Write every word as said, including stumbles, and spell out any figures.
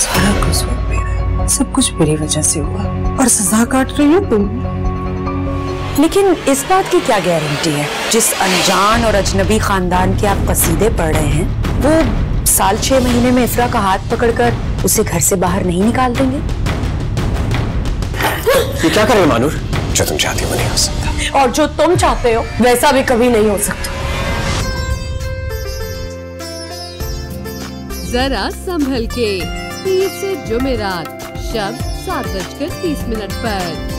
सारा कसूर मेरा, सब कुछ मेरी वजह से हुआ और सजा काट रही हो तुम। लेकिन इस बात की क्या गारंटी है जिस अनजान और अजनबी खानदान के आप कसीदे पढ़ रहे हैं वो साल छह महीने में इफ्रा का हाथ पकड़कर उसे घर से बाहर नहीं निकाल देंगे? ये क्या करें मानूर, जो तुम चाहती हो नहीं हो सकता और जो तुम चाहते हो वैसा भी कभी नहीं हो सकता। जरा संभल के तीस जुमेरात शब सात बजकर तीस मिनट पर।